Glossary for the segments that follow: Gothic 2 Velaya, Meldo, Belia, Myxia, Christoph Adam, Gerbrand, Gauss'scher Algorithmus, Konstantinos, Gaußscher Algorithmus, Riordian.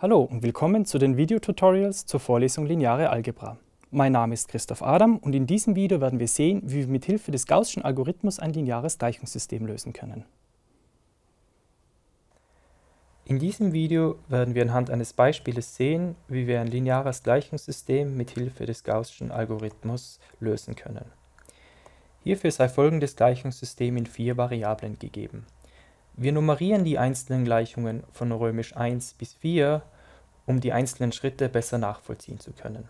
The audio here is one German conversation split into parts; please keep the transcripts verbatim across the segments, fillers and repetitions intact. Hallo und willkommen zu den Videotutorials zur Vorlesung Lineare Algebra. Mein Name ist Christoph Adam und in diesem Video werden wir sehen, wie wir mit Hilfe des Gaußschen Algorithmus ein lineares Gleichungssystem lösen können. In diesem Video werden wir anhand eines Beispiels sehen, wie wir ein lineares Gleichungssystem mit Hilfe des Gaußschen Algorithmus lösen können. Hierfür sei folgendes Gleichungssystem in vier Variablen gegeben. Wir nummerieren die einzelnen Gleichungen von römisch eins bis vier, um die einzelnen Schritte besser nachvollziehen zu können.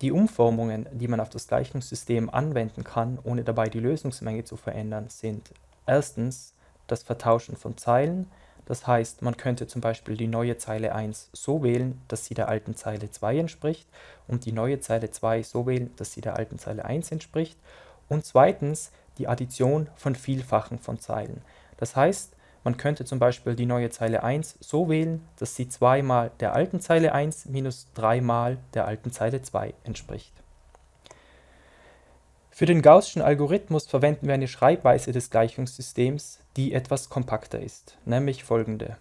Die Umformungen, die man auf das Gleichungssystem anwenden kann, ohne dabei die Lösungsmenge zu verändern, sind erstens das Vertauschen von Zeilen, das heißt, man könnte zum Beispiel die neue Zeile eins so wählen, dass sie der alten Zeile zwei entspricht und die neue Zeile zwei so wählen, dass sie der alten Zeile eins entspricht, und zweitens die Addition von Vielfachen von Zeilen. Das heißt, man könnte zum Beispiel die neue Zeile eins so wählen, dass sie zwei mal der alten Zeile eins minus drei mal der alten Zeile zwei entspricht. Für den Gaußschen Algorithmus verwenden wir eine Schreibweise des Gleichungssystems, die etwas kompakter ist, nämlich folgende.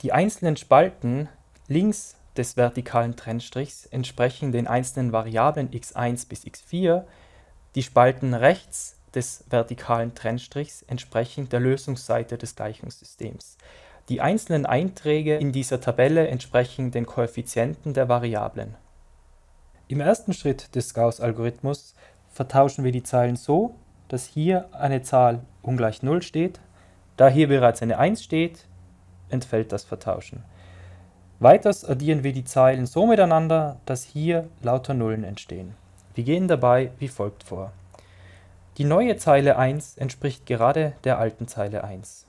Die einzelnen Spalten links des vertikalen Trennstrichs entsprechen den einzelnen Variablen x eins bis x vier, die Spalten rechts des vertikalen Trennstrichs entsprechen der Lösungsseite des Gleichungssystems. Die einzelnen Einträge in dieser Tabelle entsprechen den Koeffizienten der Variablen. Im ersten Schritt des Gauss-Algorithmus vertauschen wir die Zeilen so, dass hier eine Zahl ungleich null steht. Da hier bereits eine eins steht, entfällt das Vertauschen. Weiters addieren wir die Zeilen so miteinander, dass hier lauter Nullen entstehen. Wir gehen dabei wie folgt vor. Die neue Zeile eins entspricht gerade der alten Zeile eins.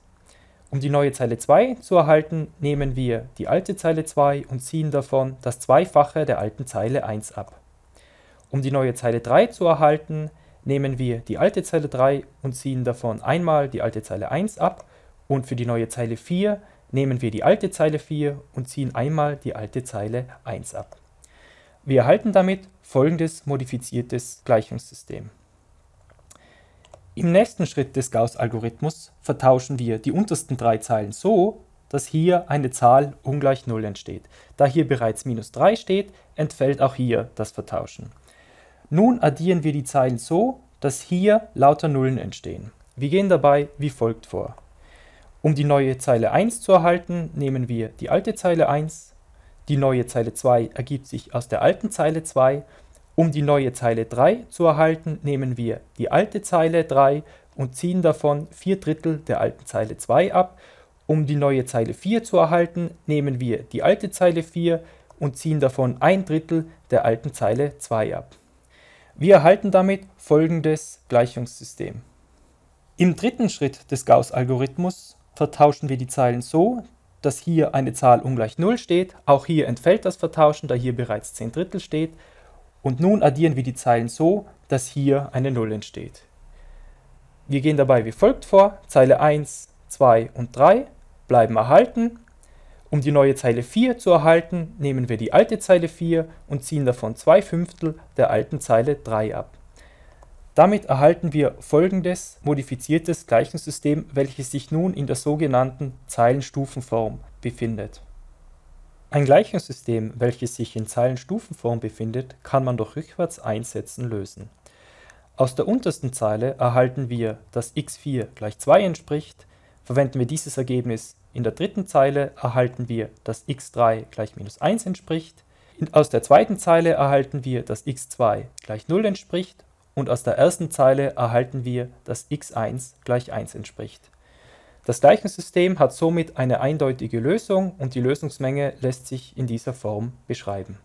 Um die neue Zeile zwei zu erhalten, nehmen wir die alte Zeile zwei und ziehen davon das Zweifache der alten Zeile eins ab. Um die neue Zeile drei zu erhalten, nehmen wir die alte Zeile drei und ziehen davon einmal die alte Zeile eins ab, und für die neue Zeile vier nehmen wir die alte Zeile vier und ziehen einmal die alte Zeile eins ab. Wir erhalten damit folgendes modifiziertes Gleichungssystem. Im nächsten Schritt des Gauss-Algorithmus vertauschen wir die untersten drei Zeilen so, dass hier eine Zahl ungleich null entsteht. Da hier bereits minus drei steht, entfällt auch hier das Vertauschen. Nun addieren wir die Zeilen so, dass hier lauter Nullen entstehen. Wir gehen dabei wie folgt vor. Um die neue Zeile eins zu erhalten, nehmen wir die alte Zeile eins, die neue Zeile zwei ergibt sich aus der alten Zeile zwei. Um die neue Zeile drei zu erhalten, nehmen wir die alte Zeile drei und ziehen davon vier Drittel der alten Zeile zwei ab. Um die neue Zeile vier zu erhalten, nehmen wir die alte Zeile vier und ziehen davon ein Drittel der alten Zeile zwei ab. Wir erhalten damit folgendes Gleichungssystem. Im dritten Schritt des Gauss-Algorithmus vertauschen wir die Zeilen so, dass hier eine Zahl ungleich null steht. Auch hier entfällt das Vertauschen, da hier bereits zehn Drittel steht. Und nun addieren wir die Zeilen so, dass hier eine Null entsteht. Wir gehen dabei wie folgt vor. Zeile eins, zwei und drei bleiben erhalten. Um die neue Zeile vier zu erhalten, nehmen wir die alte Zeile vier und ziehen davon zwei Fünftel der alten Zeile drei ab. Damit erhalten wir folgendes modifiziertes Gleichungssystem, welches sich nun in der sogenannten Zeilenstufenform befindet. Ein Gleichungssystem, welches sich in Zeilenstufenform befindet, kann man durch rückwärts einsetzen lösen. Aus der untersten Zeile erhalten wir, dass x vier gleich zwei entspricht. Verwenden wir dieses Ergebnis in der dritten Zeile, erhalten wir, dass x drei gleich minus eins entspricht. Aus der zweiten Zeile erhalten wir, dass x zwei gleich null entspricht. Und aus der ersten Zeile erhalten wir, dass x eins gleich eins entspricht. Das Gleichungssystem hat somit eine eindeutige Lösung und die Lösungsmenge lässt sich in dieser Form beschreiben.